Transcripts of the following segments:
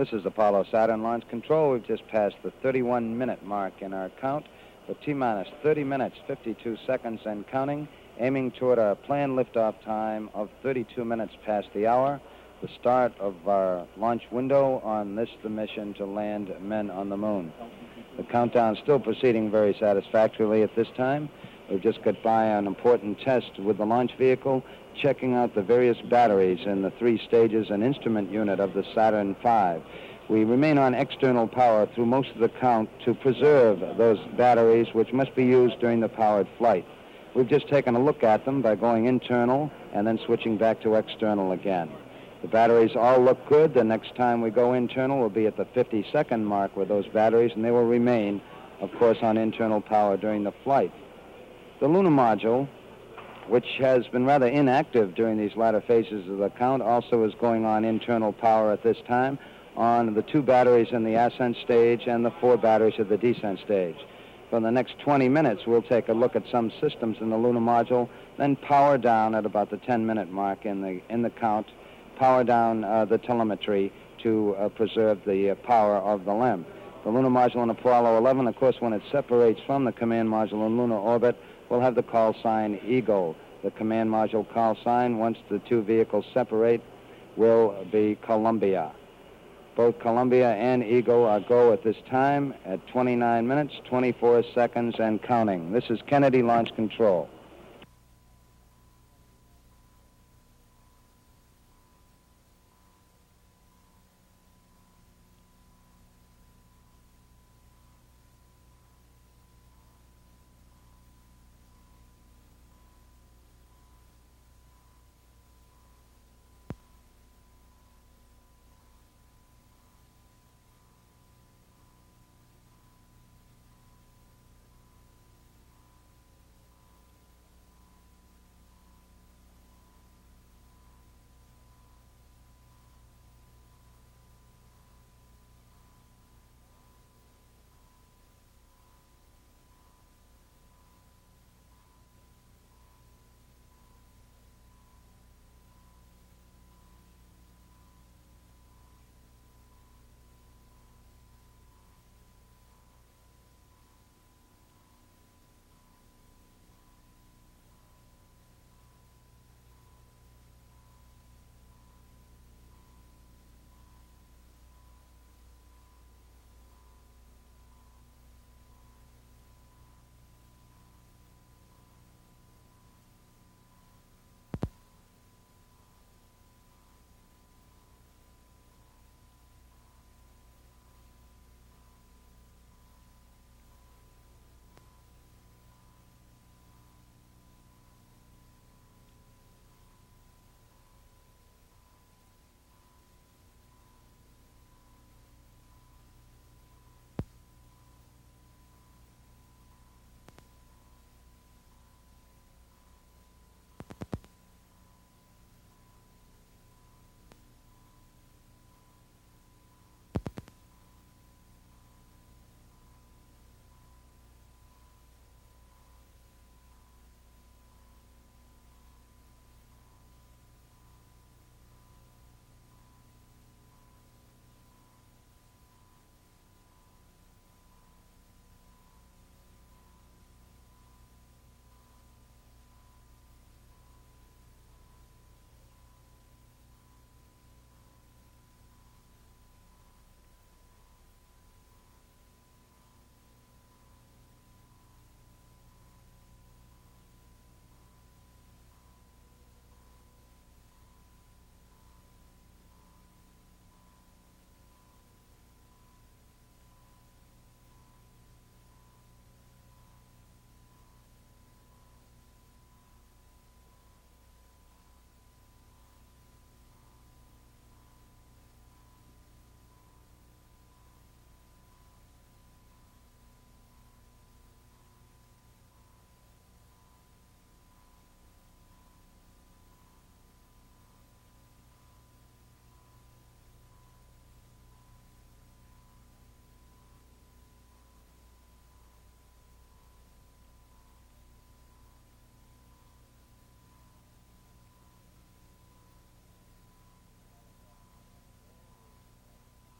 This is Apollo Saturn launch control. We've just passed the 31-minute mark in our count. For T-minus 30 minutes, 52 seconds and counting, aiming toward our planned liftoff time of 32 minutes past the hour, the start of our launch window on this, the mission to land men on the moon. The countdown still proceeding very satisfactorily at this time. We've just got by an important test with the launch vehicle, checking out the various batteries in the three stages and instrument unit of the Saturn V. We remain on external power through most of the count to preserve those batteries which must be used during the powered flight. We've just taken a look at them by going internal and then switching back to external again. The batteries all look good. The next time we go internal will be at the 50-second mark with those batteries, and they will remain, of course, on internal power during the flight. The lunar module, which has been rather inactive during these latter phases of the count, also is going on internal power at this time on the two batteries in the ascent stage and the four batteries of the descent stage. For the next 20 minutes, we'll take a look at some systems in the lunar module, then power down at about the 10-minute mark in the count, power down the telemetry to preserve the power of the LEM. The lunar module in Apollo 11, of course, when it separates from the command module in lunar orbit, we'll have the call sign Eagle. The command module call sign, once the two vehicles separate, will be Columbia. Both Columbia and Eagle are go at this time at 29 minutes, 24 seconds, and counting. This is Kennedy Launch Control.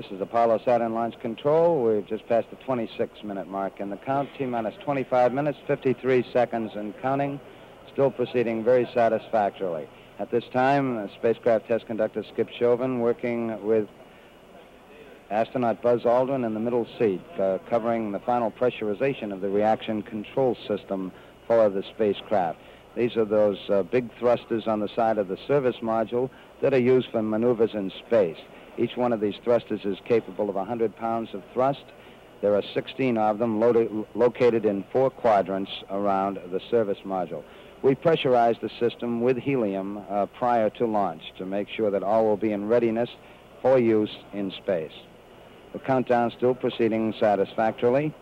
This is Apollo Saturn launch control. We've just passed the 26-minute mark in the count. T-minus 25 minutes, 53 seconds and counting. Still proceeding very satisfactorily. At this time, spacecraft test conductor Skip Chauvin working with astronaut Buzz Aldrin in the middle seat, covering the final pressurization of the reaction control system for the spacecraft. These are those big thrusters on the side of the service module that are used for maneuvers in space. Each one of these thrusters is capable of 100 pounds of thrust. There are 16 of them located in 4 quadrants around the service module. We pressurized the system with helium prior to launch to make sure that all will be in readiness for use in space. The countdown still proceeding satisfactorily.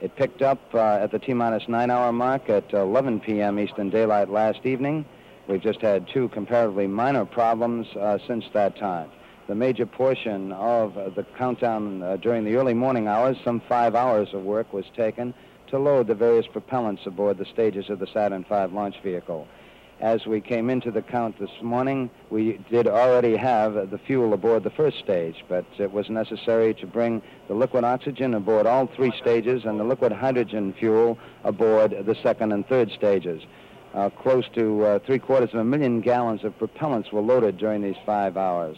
It picked up at the T-minus 9-hour mark at 11 p.m. Eastern Daylight last evening. We've just had 2 comparatively minor problems since that time. The major portion of the countdown during the early morning hours, some 5 hours of work was taken to load the various propellants aboard the stages of the Saturn V launch vehicle. As we came into the count this morning, we did already have the fuel aboard the first stage, but it was necessary to bring the liquid oxygen aboard all 3 stages and the liquid hydrogen fuel aboard the second and third stages. Close to 750,000 gallons of propellants were loaded during these 5 hours.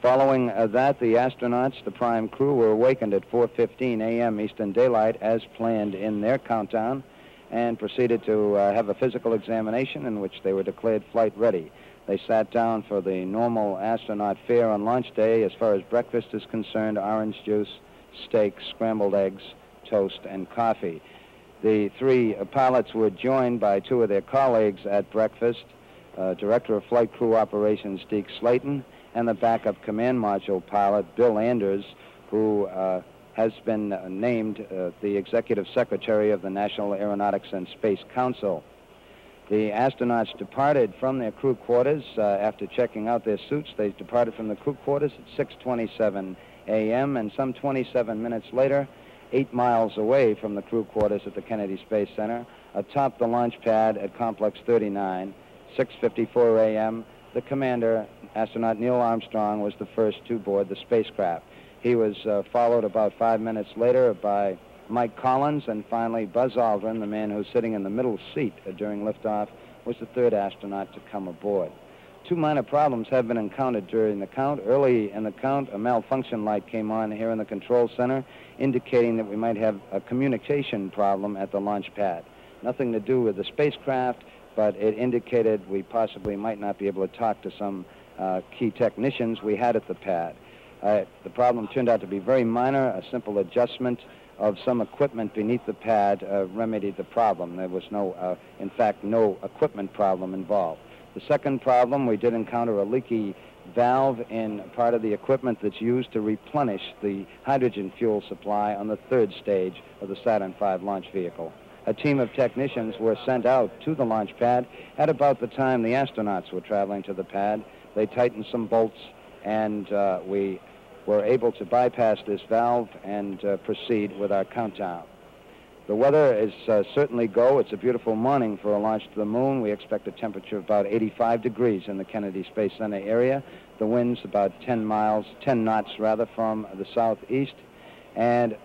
Following that, the astronauts, the prime crew, were awakened at 4:15 a.m. Eastern Daylight as planned in their countdown, and proceeded to have a physical examination in which they were declared flight ready. They sat down for the normal astronaut fare on launch day as far as breakfast is concerned: orange juice, steak, scrambled eggs, toast, and coffee. The 3 pilots were joined by 2 of their colleagues at breakfast, Director of Flight Crew Operations Deke Slayton, and the backup command module pilot Bill Anders, who has been named the Executive Secretary of the National Aeronautics and Space Council. The astronauts departed from their crew quarters. After checking out their suits, they departed from the crew quarters at 6:27 a.m., and some 27 minutes later, 8 miles away from the crew quarters at the Kennedy Space Center, atop the launch pad at Complex 39, 6:54 a.m., the commander, astronaut Neil Armstrong, was the first to board the spacecraft. He was followed about 5 minutes later by Mike Collins, and finally Buzz Aldrin, the man who's sitting in the middle seat during liftoff, was the 3rd astronaut to come aboard. 2 minor problems have been encountered during the count. Early in the count, a malfunction light came on here in the control center, indicating that we might have a communication problem at the launch pad. Nothing to do with the spacecraft, but it indicated we possibly might not be able to talk to some key technicians we had at the pad. The problem turned out to be very minor. A simple adjustment of some equipment beneath the pad remedied the problem. There was no, in fact, no equipment problem involved. The second problem, we did encounter a leaky valve in part of the equipment that's used to replenish the hydrogen fuel supply on the 3rd stage of the Saturn V launch vehicle. A team of technicians were sent out to the launch pad at about the time the astronauts were traveling to the pad. They tightened some bolts, and we were able to bypass this valve and proceed with our countdown. The weather is certainly go. It's a beautiful morning for a launch to the moon. We expect a temperature of about 85 degrees in the Kennedy Space Center area. The wind's about 10 knots from the southeast, and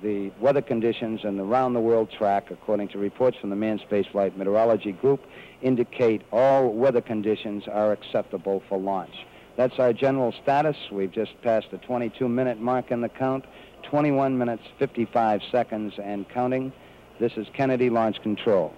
the weather conditions and the round-the-world track, according to reports from the Manned Spaceflight Meteorology Group, indicate all weather conditions are acceptable for launch. That's our general status. We've just passed the 22-minute mark in the count, 21 minutes, 55 seconds and counting. This is Kennedy Launch Control.